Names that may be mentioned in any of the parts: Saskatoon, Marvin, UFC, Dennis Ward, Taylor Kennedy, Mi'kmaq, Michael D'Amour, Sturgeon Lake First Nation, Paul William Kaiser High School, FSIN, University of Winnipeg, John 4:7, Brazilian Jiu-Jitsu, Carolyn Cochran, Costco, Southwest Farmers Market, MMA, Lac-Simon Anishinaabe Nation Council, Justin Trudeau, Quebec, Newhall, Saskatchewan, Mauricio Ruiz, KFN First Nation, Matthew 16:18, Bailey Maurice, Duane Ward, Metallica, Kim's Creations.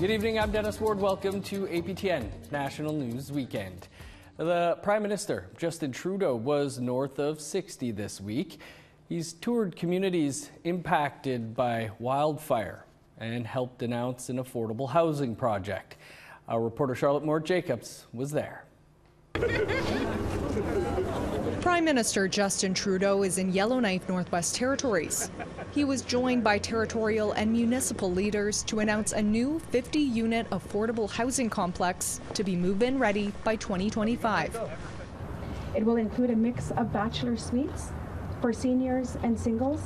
Good evening, I'm Dennis Ward. Welcome to APTN National News Weekend. The Prime Minister, Justin Trudeau, was north of 60 this week. He's toured communities impacted by wildfire and helped announce an affordable housing project. Our reporter Charlotte Morin Jacobs was there. Prime Minister Justin Trudeau is in Yellowknife, Northwest Territories. He was joined by territorial and municipal leaders to announce a new 50-unit affordable housing complex to be move-in ready by 2025. It will include a mix of bachelor suites for seniors and singles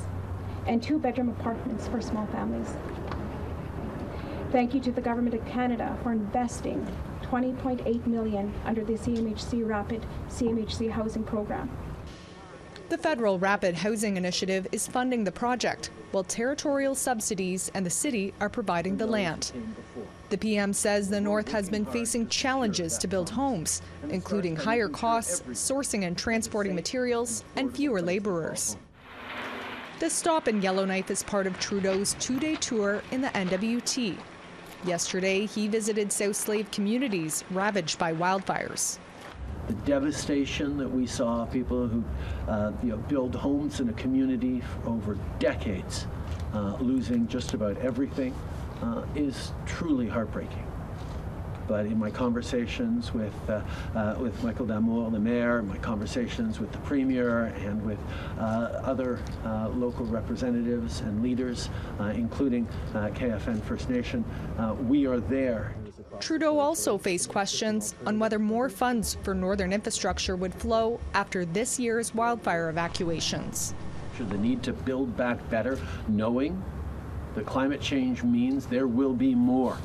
and two-bedroom apartments for small families. Thank you to the Government of Canada for investing $20.8 million under the CMHC housing program. The federal Rapid Housing Initiative is funding the project, while territorial subsidies and the city are providing the land. The PM says the North has been facing challenges to build homes, including higher costs, sourcing and transporting materials, and fewer laborers. This stop in Yellowknife is part of Trudeau's two-day tour in the NWT. Yesterday, he visited South Slave communities ravaged by wildfires. The devastation that we saw, people who build homes in a community over decades, losing just about everything, is truly heartbreaking. But in my conversations with Michael D'Amour, the mayor, my conversations with the premier and with other local representatives and leaders, including KFN First Nation, we are there. Trudeau also faced questions on whether more funds for northern infrastructure would flow after this year's wildfire evacuations. The need to build back better, knowing that climate change means there will be more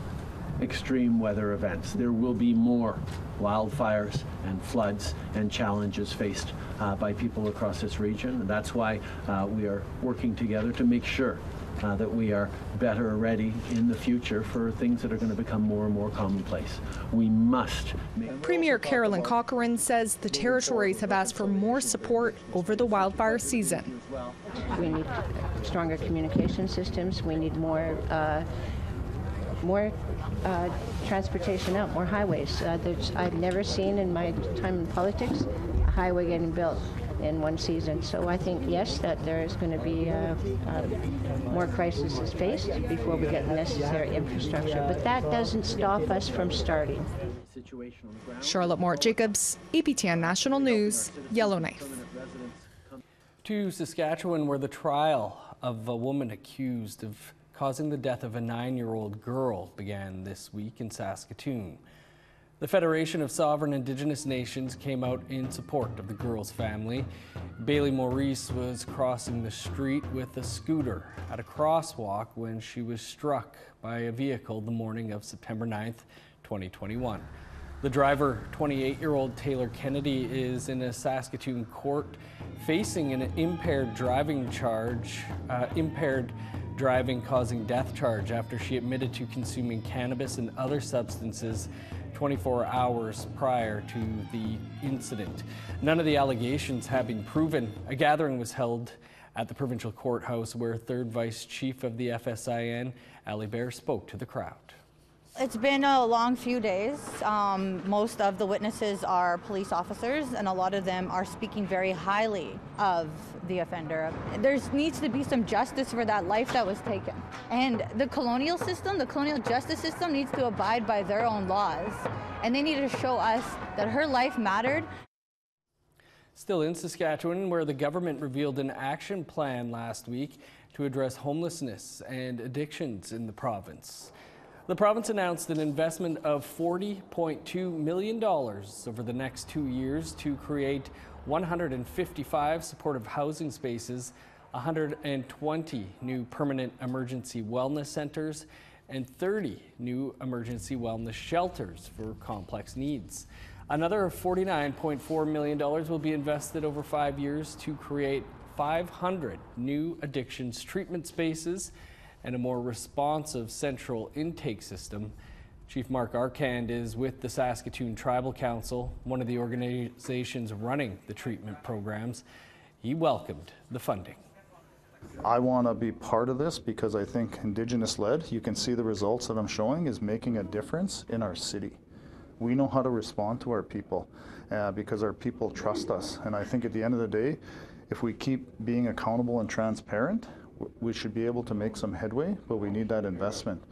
extreme weather events. There will be more wildfires and floods and challenges faced by people across this region. And that's why we are working together to make sure that we are better ready in the future for things that are going to become more and more commonplace. We must. Premier Carolyn Cochran says the territories have asked for more support over the wildfire season. We need stronger communication systems. We need more transportation out, more highways. I've never seen in my time in politics a highway getting built in one season. So I think, yes, that there is going to be more crises faced before we get the necessary infrastructure. But that doesn't stop us from starting. Charlotte Morin Jacobs, APTN National News, Yellowknife. To Saskatchewan, where the trial of a woman accused of causing the death of a 9-year-old girl began this week in Saskatoon. The Federation of Sovereign Indigenous Nations came out in support of the girl's family. Bailey Maurice was crossing the street with a scooter at a crosswalk when she was struck by a vehicle the morning of September 9th, 2021. The driver, 28-year-old Taylor Kennedy, is in a Saskatoon court facing an impaired driving causing death charge after she admitted to consuming cannabis and other substances 24 hours prior to the incident. None of the allegations have been proven. A gathering was held at the provincial courthouse where 3rd Vice Chief of the FSIN, Ali Bear, spoke to the crowd. It's been a long few days. Most of the witnesses are police officers, and a lot of them are speaking very highly of the offender. There needs to be some justice for that life that was taken. And the colonial justice system needs to abide by their own laws. And they need to show us that her life mattered. Still in Saskatchewan, where the government revealed an action plan last week to address homelessness and addictions in the province. The province announced an investment of $40.2 million over the next 2 years to create 155 supportive housing spaces, 120 new permanent emergency wellness centers, and 30 new emergency wellness shelters for complex needs. Another $49.4 million will be invested over 5 years to create 500 new addictions treatment spaces and a more responsive central intake system. Chief Mark Arcand is with the Saskatoon Tribal Council, one of the organizations running the treatment programs. He welcomed the funding. I want to be part of this because I think Indigenous-led, you can see the results that I'm showing, is making a difference in our city. We know how to respond to our people because our people trust us. And I think at the end of the day, if we keep being accountable and transparent, we should be able to make some headway, but we need that investment.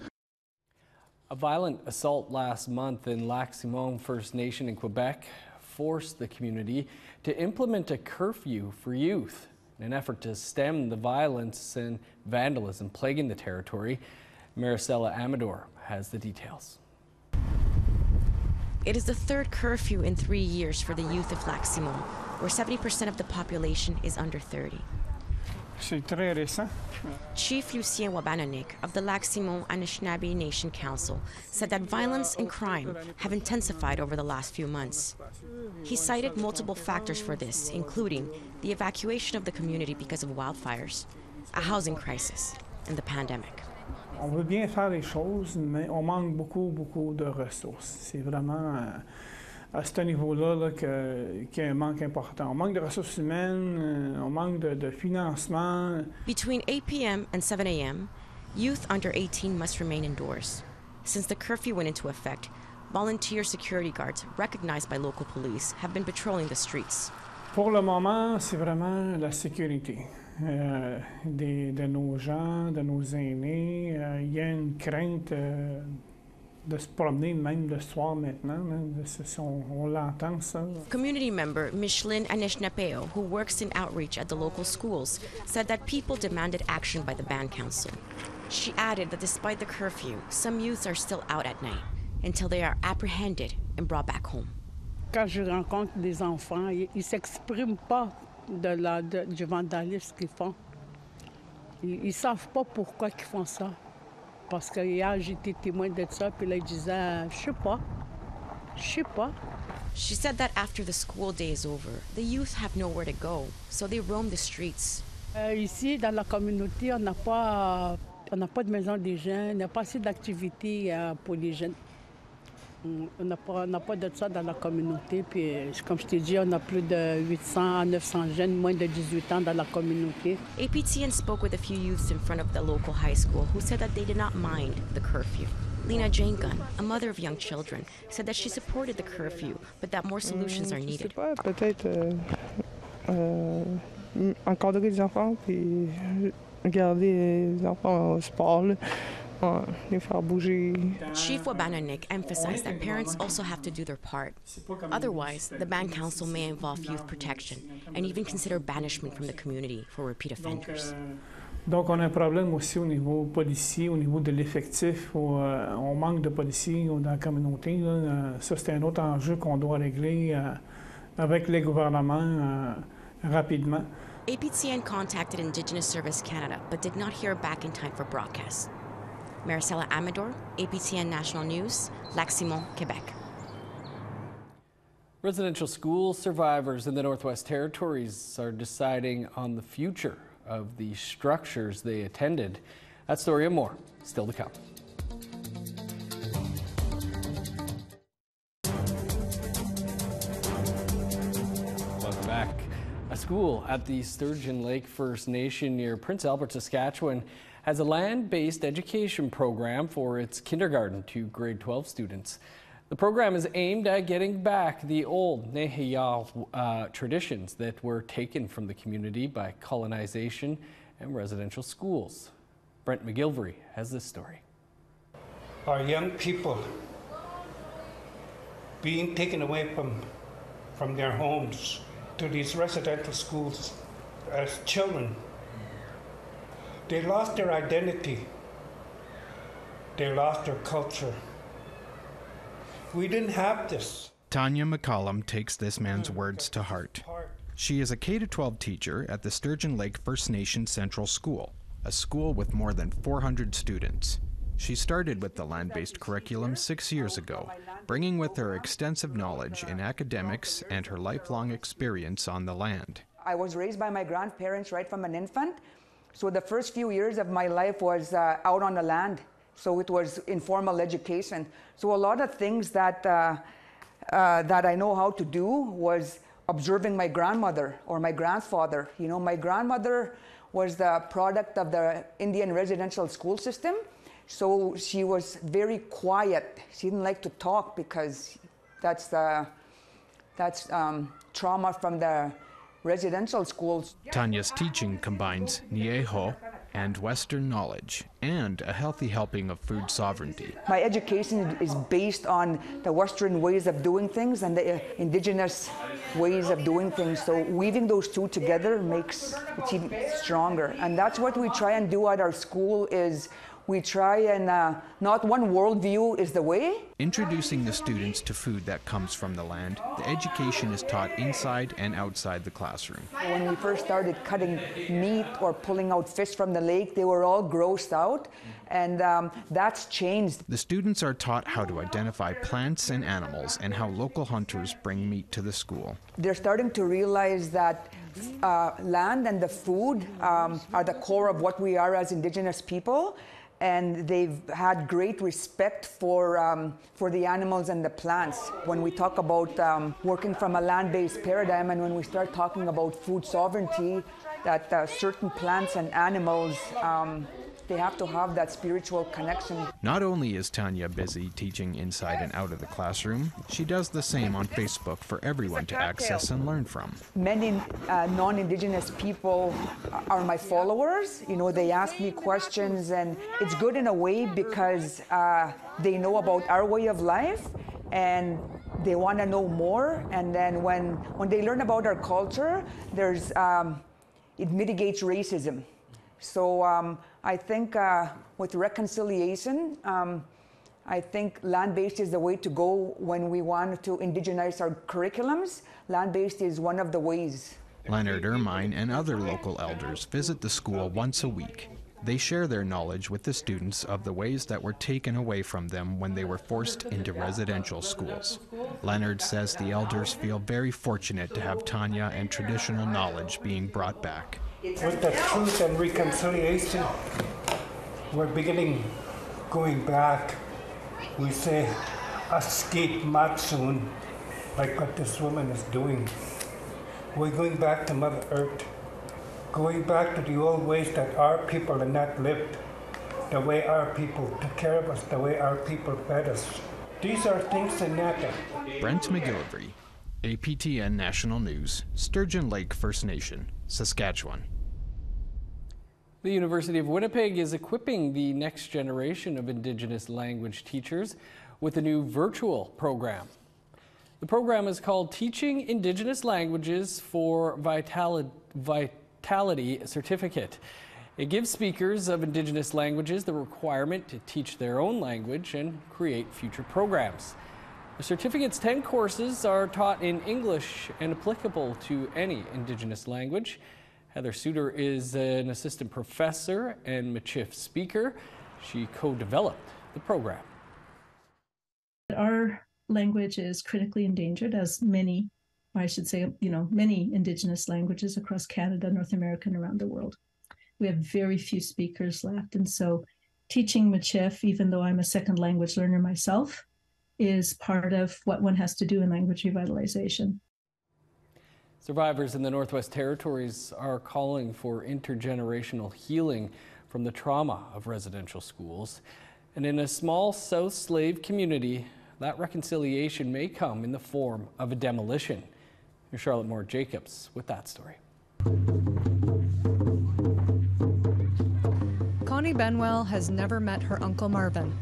A violent assault last month in Lac-Simon First Nation in Quebec forced the community to implement a curfew for youth in an effort to stem the violence and vandalism plaguing the territory. Maricela Amador has the details. It is the third curfew in 3 years for the youth of Lac-Simon, where 70% of the population is under 30. Chief Lucien Wabananik of the Lac-Simon Anishinaabe Nation Council said that violence and crime have intensified over the last few months. He cited multiple factors for this, including the evacuation of the community because of wildfires, a housing crisis, and the pandemic. On veut bien faire les choses, mais on manque beaucoup de ressources. C'est vraiment à ce niveau-là qu'il y a un manque important. On manque de ressources humaines, on manque de financement. Between 8 p.m. and 7 a.m., youth under 18 must remain indoors. Since the curfew went into effect, volunteer security guards recognized by local police have been patrolling the streets. Pour le moment, c'est vraiment la sécurité de nos gens, de nos aînés. Il y a une crainte de se promener même le soir maintenant. On l'entend ça. Community member Micheline Anishnapeo, who works in outreach at the local schools, said that people demanded action by the band council. She added that despite the curfew, some youths are still out at night until they are apprehended and brought back home. Quand je rencontre des enfants, ils ne s'expriment pas du vandalisme qu'ils font. Ils ne savent pas pourquoi ils font ça. Parce que hier, j'étais témoin de ça, puis là, ils disaient, je sais pas. She said that after the school day is over, the youth have nowhere to go, so they roam the streets. Ici, dans la communauté, on n'a pas de maison des jeunes, on n'a pas assez d'activités pour les jeunes. On n'a pas de ça dans la communauté, puis comme je t'ai dit, on a plus de 800 à 900 jeunes, moins de 18 ans dans la communauté. APTN spoke with a few youths in front of the local high school who said that they did not mind the curfew. Lena Jane Gunn, a mother of young children, said that she supported the curfew, but that more solutions are needed. Je sais pas, peut-être encadrer les enfants, puis garder les enfants au sport, là. Chief Wabananik emphasized that parents also have to do their part. Otherwise, the band council may involve youth protection and even consider banishment from the community for repeat offenders. Donc on a un problème aussi au niveau policier, au niveau de l'effectif. On manque de policiers dans la communauté. Ça, c'est un autre enjeu qu'on doit régler avec les gouvernements rapidement. APTN contacted Indigenous Service Canada, but did not hear back in time for broadcast. Maricela Amador, APTN National News, Lac-Simon, Quebec. Residential school survivors in the Northwest Territories are deciding on the future of the structures they attended. That story and more, still to come. Welcome back. A school at the Sturgeon Lake First Nation near Prince Albert, Saskatchewan has a land-based education program for its kindergarten to grade 12 students. The program is aimed at getting back the old Nehiyaw traditions that were taken from the community by colonization and residential schools. Brent McGillivray has this story. Our young people being taken away from their homes to these residential schools as children. They lost their identity. They lost their culture. We didn't have this. Tanya McCollum takes this man's words to heart. She is a K-12 teacher at the Sturgeon Lake First Nation Central School, a school with more than 400 students. She started with the land-based curriculum 6 years ago, bringing with her extensive knowledge in academics and her lifelong experience on the land. I was raised by my grandparents right from an infant. So the first few years of my life was out on the land. So it was informal education. So a lot of things that that I know how to do was observing my grandmother or my grandfather. You know, my grandmother was the product of the Indian residential school system. So she was very quiet. She didn't like to talk because that's trauma from the residential schools. Tanya's teaching combines Nehiyaw and Western knowledge and a healthy helping of food sovereignty. My education is based on the Western ways of doing things and the Indigenous ways of doing things. So weaving those two together makes it even stronger. And that's what we try and do at our school is we try and not one worldview is the way. Introducing the students to food that comes from the land, the education is taught inside and outside the classroom. When we first started cutting meat or pulling out fish from the lake, they were all grossed out, and that's changed. The students are taught how to identify plants and animals and how local hunters bring meat to the school. They're starting to realize that land and the food are the core of what we are as Indigenous people. And they've had great respect for the animals and the plants. When we talk about working from a land-based paradigm, and when we start talking about food sovereignty, that certain plants and animals, they have to have that spiritual connection. Not only is Tanya busy teaching inside and out of the classroom, she does the same on Facebook for everyone to access and learn from. Many non-Indigenous people are my followers. You know, they ask me questions, and it's good in a way because they know about our way of life and they want to know more. And then when they learn about our culture, there's it mitigates racism. So I think with reconciliation, I think land-based is the way to go when we want to indigenize our curriculums. Land-based is one of the ways. Leonard Ermine and other local elders visit the school once a week. They share their knowledge with the students of the ways that were taken away from them when they were forced into residential schools. Leonard says the elders feel very fortunate to have Tanya and traditional knowledge being brought back. With the truth and reconciliation, we're beginning going back. We say, escape Matsun, like what this woman is doing. We're going back to Mother Earth, going back to the old ways that our people had not lived, the way our people took care of us, the way our people fed us. These are things in Naka. Brent McGillivray, APTN National News, Sturgeon Lake First Nation, Saskatchewan. The University of Winnipeg is equipping the next generation of Indigenous language teachers with a new virtual program. The program is called Teaching Indigenous Languages for Vitality Certificate. It gives speakers of Indigenous languages the requirement to teach their own language and create future programs. The certificate's 10 courses are taught in English and applicable to any Indigenous language. Heather Suter is an assistant professor and Michif speaker. She co-developed the program. Our language is critically endangered, as many, I should say, you know, many Indigenous languages across Canada, North America, and around the world. We have very few speakers left, and so teaching Michif, even though I'm a second language learner myself, is part of what one has to do in language revitalization. Survivors in the Northwest Territories are calling for intergenerational healing from the trauma of residential schools. And in a small South slave community, that reconciliation may come in the form of a demolition. Here's Charlotte Morin Jacobs with that story. Connie Benwell has never met her Uncle Marvin.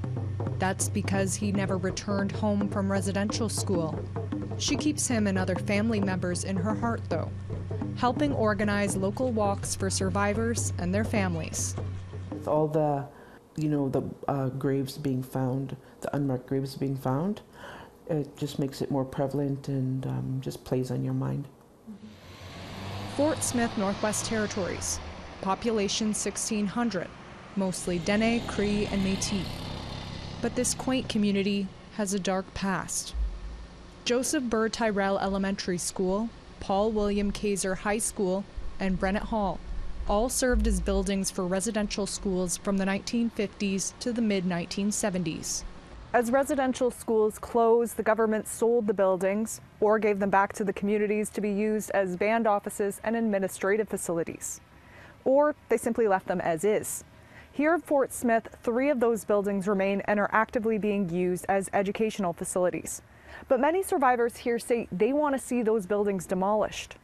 That's because he never returned home from residential school. She keeps him and other family members in her heart, though, helping organize local walks for survivors and their families. With all the, you know, the graves being found, the unmarked graves being found, it just makes it more prevalent and just plays on your mind. Fort Smith, Northwest Territories, population 1,600, mostly Dene, Cree, and Métis. But this quaint community has a dark past. Joseph Burr Tyrell Elementary School, Paul William Kaiser High School, and Brennett Hall all served as buildings for residential schools from the 1950s to the mid-1970s. As residential schools closed, the government sold the buildings or gave them back to the communities to be used as band offices and administrative facilities. or they simply left them as is. Here at Fort Smith, 3 of those buildings remain and are actively being used as educational facilities. But many survivors here say they want to see those buildings demolished.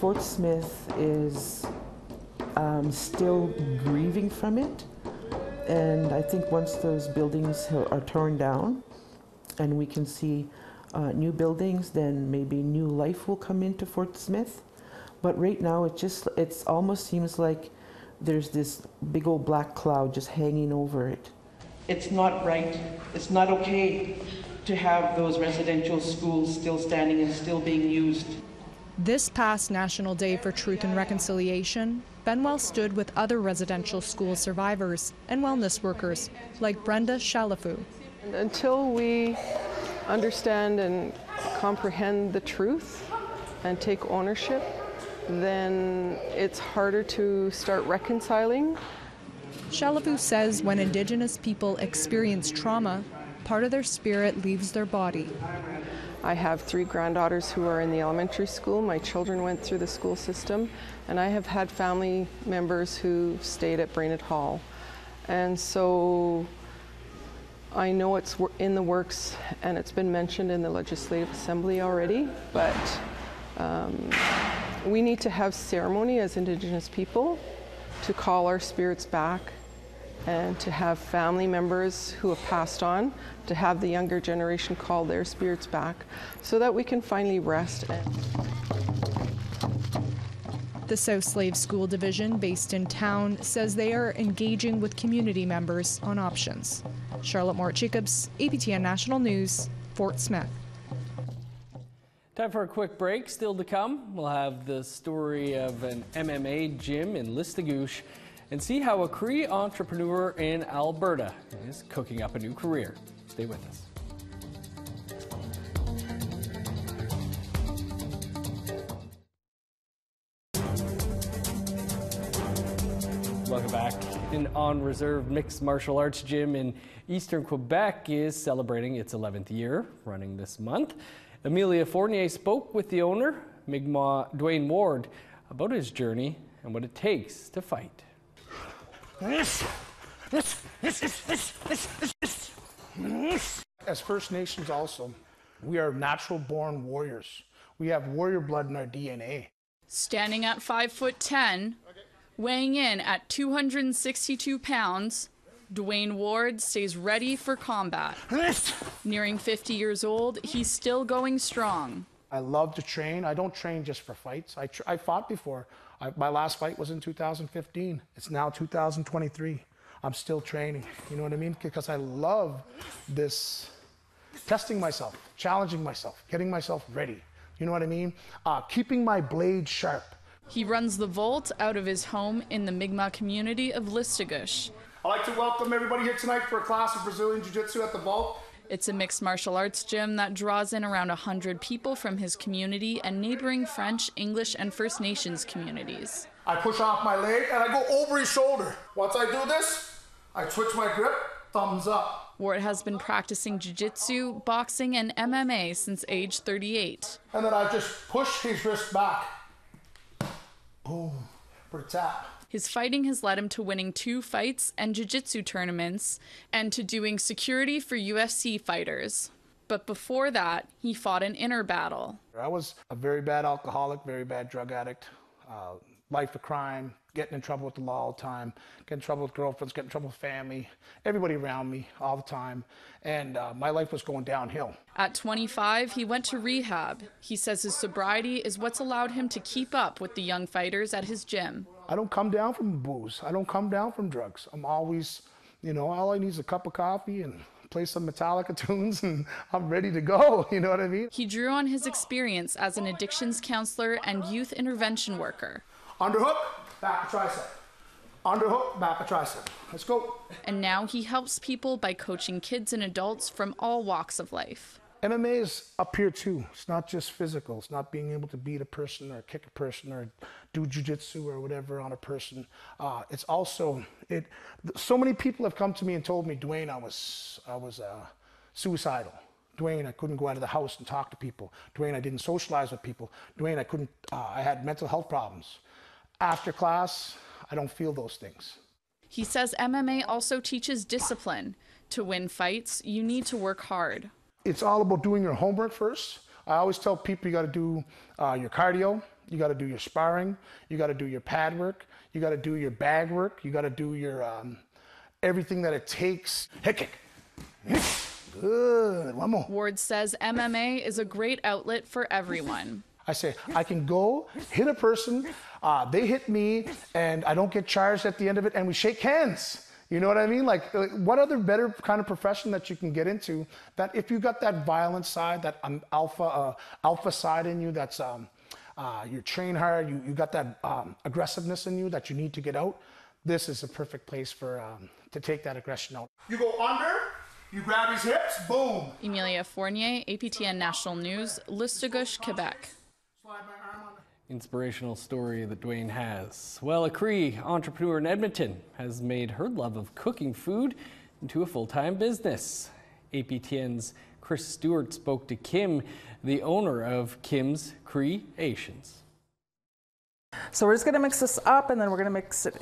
Fort Smith is still grieving from it, and I think once those buildings are torn down and we can see new buildings, then maybe new life will come into Fort Smith. But right now it just almost seems like there's this big old black cloud just hanging over it. It's not right. It's not okay to have those residential schools still standing and still being used. This past National Day for Truth and Reconciliation, Benwell stood with other residential school survivors and wellness workers like Brenda Shalafu. Until we understand and comprehend the truth and take ownership, then it's harder to start reconciling. Shalafu says when Indigenous people experience trauma, part of their spirit leaves their body. I have 3 granddaughters who are in the elementary school. My children went through the school system, and I have had family members who stayed at Brainerd Hall. And so I know it's in the works, and it's been mentioned in the Legislative Assembly already, but we need to have ceremony as Indigenous people to call our spirits back and to have family members who have passed on, to have the younger generation call their spirits back so that we can finally rest. The South Slave School Division, based in town, says they are engaging with community members on options. Charlotte Morin Jacobs, APTN National News, Fort Smith. Time for a quick break. Still to come, we'll have the story of an MMA gym in Listuguj and see how a Cree entrepreneur in Alberta is cooking up a new career. Stay with us. Welcome back. An on-reserve mixed martial arts gym in eastern Quebec is celebrating its 11th year, running this month. Amelia Fournier spoke with the owner, Mi'kmaq Dwayne Ward, about his journey and what it takes to fight. As First Nations also, we are natural-born warriors. We have warrior blood in our DNA. Standing at 5'10", weighing in at 262 pounds, Dwayne Ward stays ready for combat. Nearing 50 years old, he's still going strong. I love to train. I don't train just for fights. I fought before. My last fight was in 2015. It's now 2023. I'm still training, you know what I mean? Because I love this, testing myself, challenging myself, getting myself ready, you know what I mean? Keeping my blade sharp. He runs the vault out of his home in the Mi'kmaq community of Listuguj. I'd like to welcome everybody here tonight for a class of Brazilian Jiu-Jitsu at the vault. It's a mixed martial arts gym that draws in around 100 people from his community and neighboring French, English, and First Nations communities. I push off my leg and I go over his shoulder. Once I do this, I twitch my grip, thumbs up. Ward has been practicing jiu-jitsu, boxing, and MMA since age 38. And then I just push his wrist back. Boom, for a tap. His fighting has led him to winning 2 fights and jiu-jitsu tournaments and to doing security for UFC fighters. But before that, he fought an inner battle. I was a very bad alcoholic, very bad drug addict, life of crime, getting in trouble with the law all the time, getting in trouble with girlfriends, getting in trouble with family, everybody around me all the time. And my life was going downhill. At 25, he went to rehab. He says his sobriety is what's allowed him to keep up with the young fighters at his gym. I don't come down from booze. I don't come down from drugs. I'm always, you know, all I need is a cup of coffee and play some Metallica tunes and I'm ready to go, you know what I mean? He drew on his experience as an addictions counselor and youth intervention worker. Underhook, back a tricep. Underhook, back a tricep. Let's go. And now he helps people by coaching kids and adults from all walks of life. MMA is up here too. It's not just physical. It's not being able to beat a person or kick a person or do jiu-jitsu or whatever on a person. It's also, so many people have come to me and told me, Dwayne, I was suicidal. Duane, I couldn't go out of the house and talk to people. Duane, I didn't socialize with people. Duane, I couldn't, I had mental health problems. After class, I don't feel those things. He says MMA also teaches discipline. To win fights, you need to work hard. It's all about doing your homework first. I always tell people you got to do your cardio, you got to do your sparring, you got to do your pad work, you got to do your bag work, you got to do your everything that it takes. Heck, good, one more. Ward says MMA is a great outlet for everyone. I say, I can go hit a person, they hit me, and I don't get charged at the end of it, and we shake hands. You know what I mean? Like, what other better kind of profession that you can get into that if you got that violent side, that alpha side in you, that's you train hard, you got that aggressiveness in you that you need to get out, this is a perfect place for to take that aggression out. You go under, you grab his hips, boom. Emilia Fournier, APTN National News, Listuguj, Quebec. Inspirational story that Duane has. Well, a Cree entrepreneur in Edmonton has made her love of cooking food into a full-time business. APTN's Chris Stewart spoke to Kim, the owner of Kim's Creations. So we're just going to mix this up, and then we're going to mix it.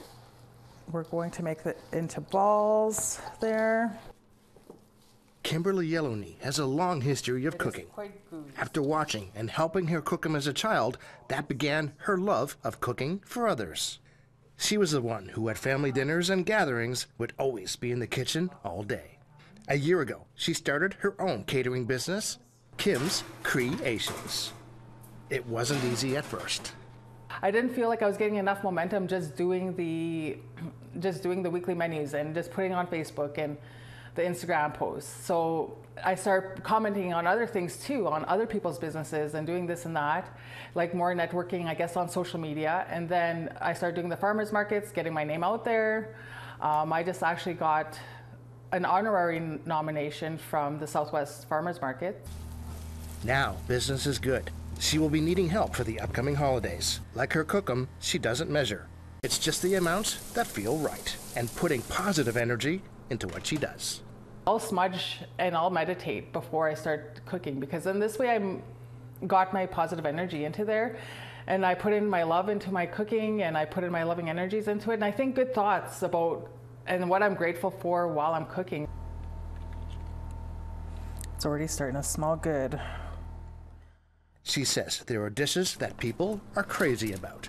We're going to make it into balls there. Kimberly Yeloney has a long history of cooking. After watching and helping her cook them as a child, that began her love of cooking for others. She was the one who at family dinners and gatherings would always be in the kitchen all day. A year ago, she started her own catering business, Kim's Creations. It wasn't easy at first. I didn't feel like I was getting enough momentum just doing the weekly menus and just putting on Facebook and the Instagram posts. So I start commenting on other things too, on other people's businesses and doing this and that, like more networking, I guess, on social media. And then I started doing the farmers markets, getting my name out there. I just actually got an honorary nomination from the Southwest Farmers Market. Now business is good. She will be needing help for the upcoming holidays. Like her cook-em, she doesn't measure. It's just the amounts that feel right and putting positive energy into what she does. I'll smudge and I'll meditate before I start cooking, because then this way I got my positive energy into there, and I put in my love into my cooking, and I put in my loving energies into it, and I think good thoughts about and what I'm grateful for while I'm cooking. It's already starting to smell good. She says there are dishes that people are crazy about.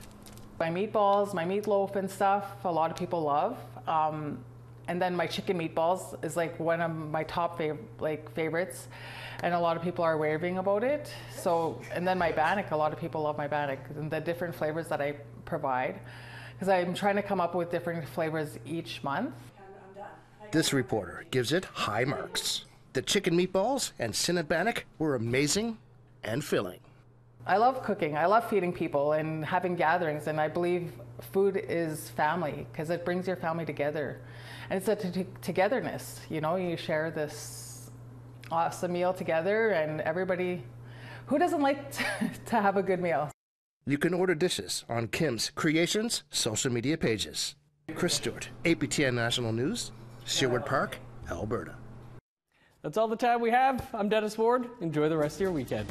My meatballs, my meatloaf and stuff, a lot of people love. And then my chicken meatballs is like one of my top favorites, and a lot of people are raving about it. So, and then my bannock, a lot of people love my bannock and the different flavors that I provide, because I'm trying to come up with different flavors each month. This reporter gives it high marks. The chicken meatballs and Cinnabanic were amazing and filling. I love cooking. I love feeding people and having gatherings, and I believe food is family, because it brings your family together. And it's a togetherness, you know, you share this awesome meal together, and everybody, who doesn't like to have a good meal? You can order dishes on Kim's Creations social media pages. Chris Stewart, APTN National News, Sherwood Park, Alberta. That's all the time we have. I'm Dennis Ward. Enjoy the rest of your weekend.